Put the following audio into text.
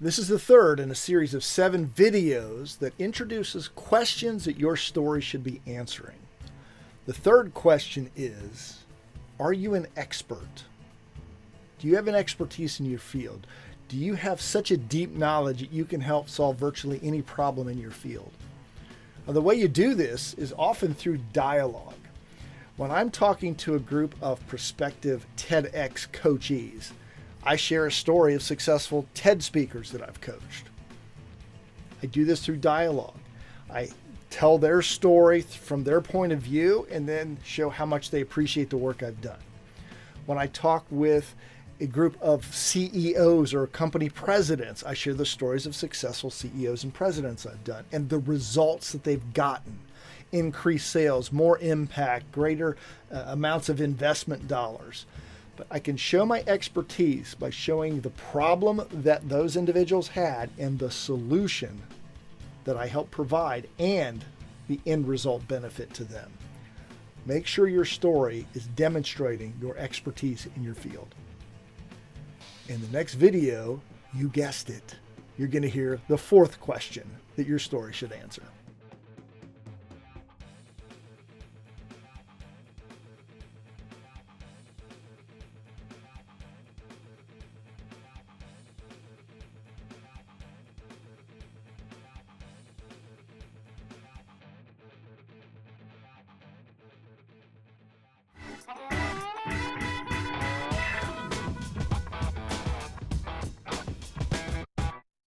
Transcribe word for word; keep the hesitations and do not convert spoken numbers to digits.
This is the third in a series of seven videos that introduces questions that your story should be answering. The third question is, are you an expert? Do you have an expertise in your field? Do you have such a deep knowledge that you can help solve virtually any problem in your field? Now, the way you do this is often through dialogue. When I'm talking to a group of prospective TEDx coachees, I share a story of successful TED speakers that I've coached. I do this through dialogue. I tell their story from their point of view and then show how much they appreciate the work I've done. When I talk with a group of C E Os or company presidents, I share the stories of successful C E Os and presidents I've done and the results that they've gotten. Increased sales, more impact, greater uh, amounts of investment dollars. But I can show my expertise by showing the problem that those individuals had and the solution that I help provide and the end result benefit to them. Make sure your story is demonstrating your expertise in your field. In the next video, you guessed it, you're going to hear the fourth question that your story should answer.